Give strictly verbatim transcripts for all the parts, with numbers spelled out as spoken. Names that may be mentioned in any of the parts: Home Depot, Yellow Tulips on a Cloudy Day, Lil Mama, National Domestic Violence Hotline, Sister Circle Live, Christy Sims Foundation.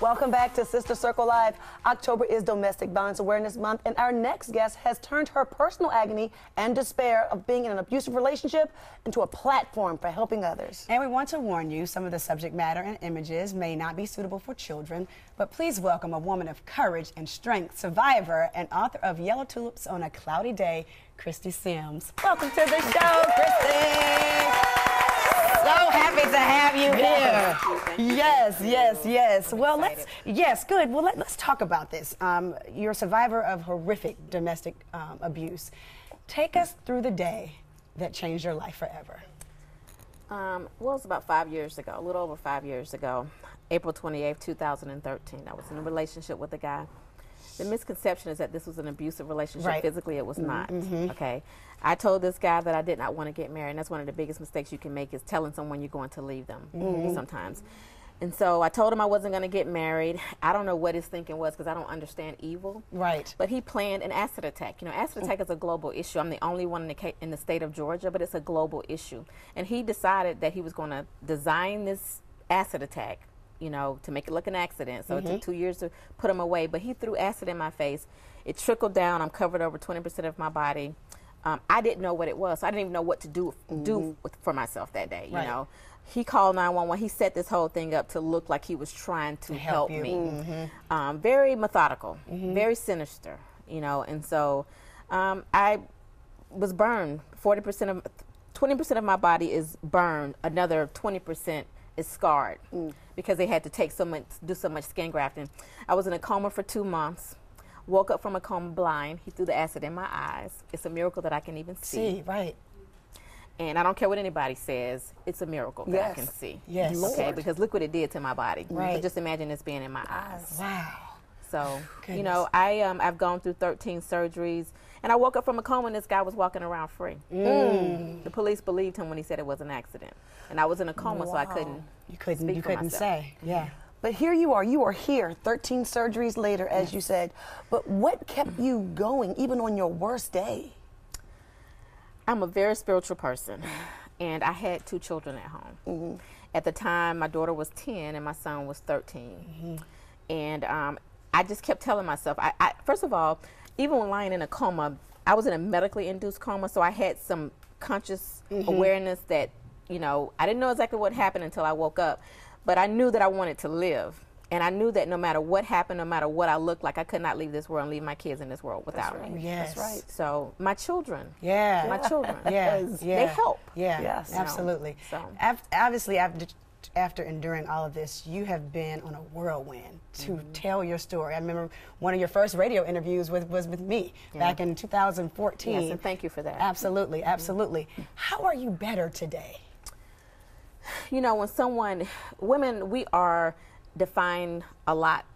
Welcome back to Sister Circle Live. October is Domestic Violence Awareness Month, and our next guest has turned her personal agony and despair of being in an abusive relationship into a platform for helping others. And we want to warn you, some of the subject matter and images may not be suitable for children, but please welcome a woman of courage and strength, survivor, and author of Yellow Tulips on a Cloudy Day, Christy Sims. Welcome to the show, Christy. So happy to have you here. Yes, yes, yes. Well, let's, yes, good. Well, let, let's talk about this. Um, you're a survivor of horrific domestic um, abuse. Take us through the day that changed your life forever. Um, well, it's about five years ago, a little over five years ago, April twenty-eighth, two thousand thirteen. I was in a relationship with a guy. The misconception is that this was an abusive relationship. Right. Physically, it was not. Mm-hmm. Okay. I told this guy that I did not want to get married, and that's one of the biggest mistakes you can make is telling someone you're going to leave them. Mm-hmm. Sometimes. And so I told him I wasn't going to get married. I don't know what his thinking was because I don't understand evil. Right. But he planned an acid attack. You know, acid attack is a global issue. I'm the only one in the, in the state of Georgia, but it's a global issue. And he decided that he was going to design this acid attack, you know, to make it look an accident. So mm-hmm. it took two years to put him away, but he threw acid in my face. It trickled down. I'm covered over twenty percent of my body. Um, I didn't know what it was, so I didn't even know what to do do mm-hmm. with, for myself that day, you right. know. He called nine one one. He set this whole thing up to look like he was trying to, to help, help me. Mm-hmm. Um, very methodical, mm-hmm. very sinister, you know, and so um, I was burned. forty percent of, twenty percent of my body is burned, another twenty percent is scarred mm. because they had to take so much, do so much skin grafting. I was in a coma for two months. Woke up from a coma blind. He threw the acid in my eyes. It's a miracle that I can even see. See, right. And I don't care what anybody says. It's a miracle that yes. I can see. Yes. Lord. Okay, because look what it did to my body. Right. So just imagine this being in my eyes. Wow. So, goodness. You know, I um I've gone through thirteen surgeries. And I woke up from a coma and this guy was walking around free. Mm. The police believed him when he said it was an accident. And I was in a coma, wow. so I couldn't You couldn't, speak you couldn't myself. Say. Yeah. But here you are, you are here, thirteen surgeries later, as yes. you said. But what kept you going, even on your worst day? I'm a very spiritual person, and I had two children at home. Mm-hmm. At the time, my daughter was ten, and my son was thirteen. Mm-hmm. And um, I just kept telling myself, I, I, first of all, even when lying in a coma, I was in a medically induced coma, so I had some conscious mm-hmm. awareness that, you know, I didn't know exactly what happened until I woke up. But I knew that I wanted to live, and I knew that no matter what happened, no matter what I looked like, I could not leave this world and leave my kids in this world without That's right. me. Yes. That's right. So my children, yeah, my children, yes. yeah, they help. Yeah, yes. absolutely. So obviously, after, after enduring all of this, you have been on a whirlwind to mm-hmm. tell your story. I remember one of your first radio interviews with, was with me yeah. back in two thousand fourteen. Yes, and thank you for that. Absolutely, absolutely. Mm-hmm. How are you better today? You know, when someone, women, we are defined a lot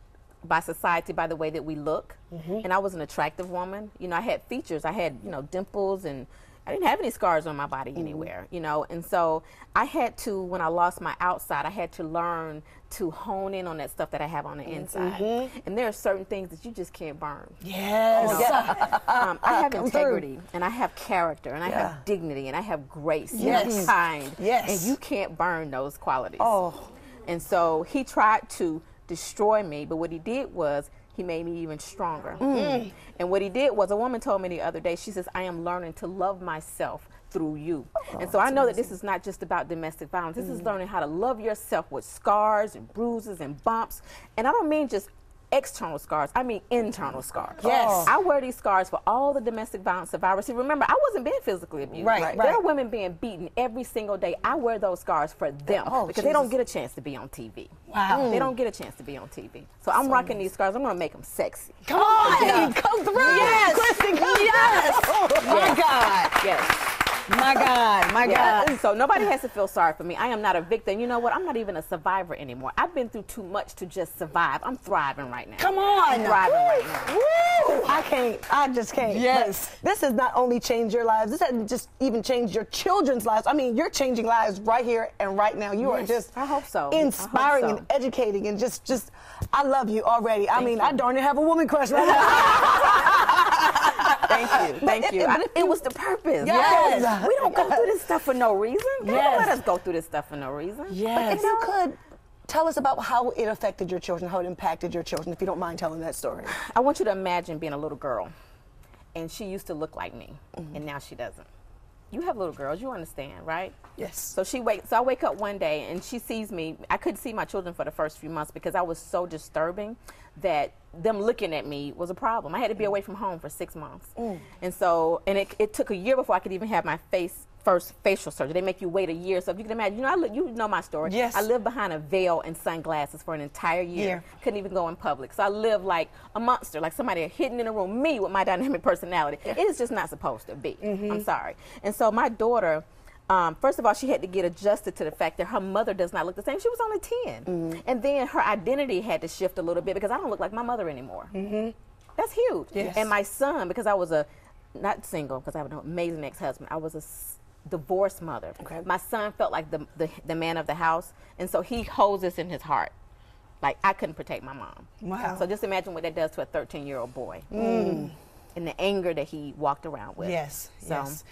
by society, by the way that we look. Mm-hmm. And I was an attractive woman. You know, I had features. I had, you know, dimples, and I didn't have any scars on my body mm-hmm. anywhere, you know. And so I had to, when I lost my outside, I had to learn to hone in on that stuff that I have on the inside. Mm-hmm. And there are certain things that you just can't burn. Yes. You know? Yes. um, I have integrity, and I have character, and yeah. I have dignity, and I have grace, yes. and I'm kind. Yes. And you can't burn those qualities. Oh. And so he tried to destroy me, but what he did was he made me even stronger. Mm. And what he did was, a woman told me the other day, she says, I am learning to love myself through you. Oh, and so I know amazing. That this is not just about domestic violence. This mm. is learning how to love yourself with scars and bruises and bumps. And I don't mean just external scars, I mean internal scars. Yes. Oh. I wear these scars for all the domestic violence survivors. See, remember, I wasn't being physically abused. Right, right. There are women being beaten every single day. I wear those scars for them oh, because Jesus. They don't get a chance to be on T V. Wow. Mm. They don't get a chance to be on T V. So I'm so rocking nice. These scars. I'm going to make them sexy. Come on! Yeah. Come through! Yes! Kristen, come yes. through. Oh, yes. My God! Yes. My God, my God. Yeah. So nobody has to feel sorry for me. I am not a victim. You know what? I'm not even a survivor anymore. I've been through too much to just survive. I'm thriving right now. Come on. I'm thriving Woo. Right now. Woo. I can't. I just can't. Yes. But this has not only changed your lives. This hasn't just even changed your children's lives. I mean, you're changing lives right here and right now. You yes. are just I hope so. Inspiring I hope so. And educating and just, just, I love you already. Thank I mean, you. I darn near have a woman crush right now. Thank you. Thank but you. It, it, it was the purpose. Yes. yes. We don't go through this stuff for no reason. They yes. don't let us go through this stuff for no reason. Yes. But if you could Tell us about how it affected your children, how it impacted your children, if you don't mind telling that story. I want you to imagine being a little girl, and she used to look like me, mm-hmm. and now she doesn't. You have little girls, you understand, right? Yes. So she wakes, so I wake up one day and she sees me. I couldn't see my children for the first few months because I was so disturbing that them looking at me was a problem. I had to be away from home for six months. Mm. And so, and it, it took a year before I could even have my face first facial surgery. They make you wait a year. So if you can imagine, you know, I li you know my story. Yes. I lived behind a veil and sunglasses for an entire year. Yeah. Couldn't even go in public. So I lived like a monster, like somebody hidden in a room, me with my dynamic personality. Yeah. It is just not supposed to be. Mm-hmm. I'm sorry. And so my daughter, Um, first of all, she had to get adjusted to the fact that her mother does not look the same. She was only ten. Mm-hmm. And then her identity had to shift a little bit because I don't look like my mother anymore. Mm-hmm. That's huge. Yes. And my son, because I was a, not single, because I have an amazing ex-husband, I was a s divorced mother. Okay. My son felt like the, the, the man of the house, and so he holds this in his heart. Like, I couldn't protect my mom. Wow. So just imagine what that does to a thirteen-year-old boy. Mm. And the anger that he walked around with. Yes, so, yes.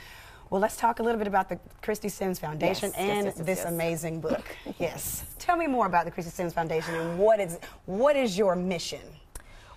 Well, let's talk a little bit about the Christy Sims Foundation yes, and yes, yes, this yes. amazing book. Yes. Tell me more about the Christy Sims Foundation and what is, what is your mission?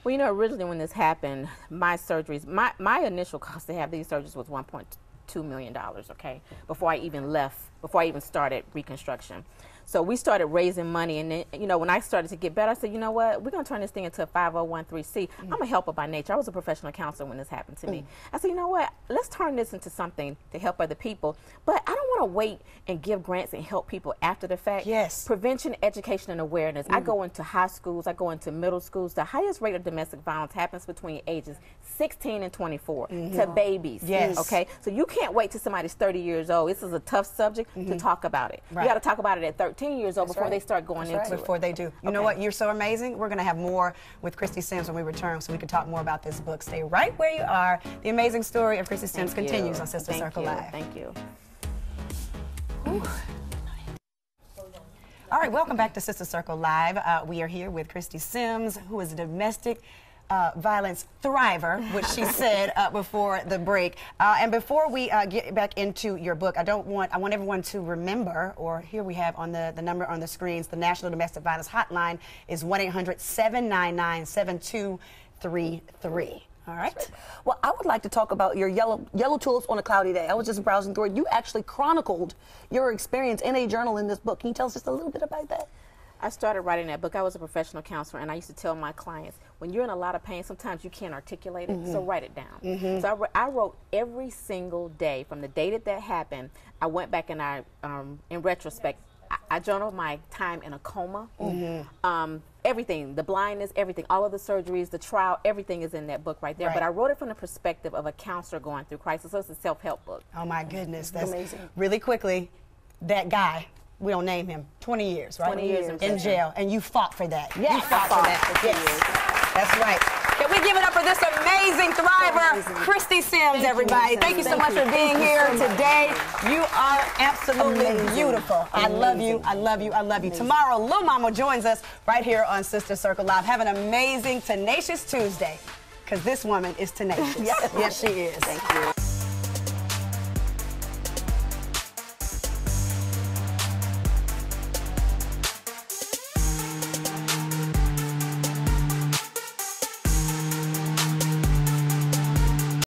Well, you know, originally when this happened, my surgeries, my, my initial cost to have these surgeries was one point two million dollars, okay, before I even left, before I even started reconstruction. So we started raising money, and then, you know, when I started to get better, I said, you know what, we're going to turn this thing into a five oh one c. Mm. I'm a helper by nature. I was a professional counselor when this happened to mm. me. I said, you know what, let's turn this into something to help other people, but I don't want to wait and give grants and help people after the fact. Yes. Prevention, education, and awareness. Mm. I go into high schools. I go into middle schools. The highest rate of domestic violence happens between ages sixteen and twenty-four mm-hmm. to babies. Yes. Okay? So you can't wait till somebody's thirty years old. This is a tough subject mm-hmm. to talk about it. Right. You got to talk about it at thirteen years old That's before right. they start going That's into right. it. Before they do. You okay. know what? You're so amazing. We're going to have more with Christy Sims when we return so we can talk more about this book. Stay right where you are. The amazing story of Christy Sims Thank continues you. on Sister Thank Circle you. Live. Thank you. Ooh. All right, welcome back to Sister Circle Live. Uh, we are here with Christy Sims, who is a domestic Uh, violence thriver, which she said uh, before the break. Uh, and before we uh, get back into your book, I don't want I want everyone to remember, or here we have on the, the number on the screens, the National Domestic Violence Hotline is one eight hundred, seven nine nine, seven two three three. All right. Well, I would like to talk about your yellow yellow tulips on a cloudy day. I was just browsing through it. You actually chronicled your experience in a journal in this book. Can you tell us just a little bit about that? I started writing that book. I was a professional counselor, and I used to tell my clients, when you're in a lot of pain, sometimes you can't articulate it, mm-hmm. so write it down. Mm-hmm. So I, I wrote every single day. From the day that that happened, I went back and I, um, in retrospect, I, I journaled my time in a coma. Mm-hmm. um, everything, the blindness, everything, all of the surgeries, the trial, everything is in that book right there. Right. But I wrote it from the perspective of a counselor going through crisis, so it's a self-help book. Oh, my goodness. That's amazing. Really quickly, that guy. We don't name him. Twenty years, right? Twenty years in, in jail, and you fought for that. Yes, you fought, fought for that. For yes, years. That's right. Can we give it up for this amazing thriver, amazing. Christy Sims, Thank everybody? You, Thank you so Thank much you. for being Thank here so today. Much. You are absolutely amazing. beautiful. Amazing. I love you. I love you. I love you. Amazing. Tomorrow, Lil Mama joins us right here on Sister Circle Live. Have an amazing, tenacious Tuesday, because this woman is tenacious. Yes, yes she is. Thank you.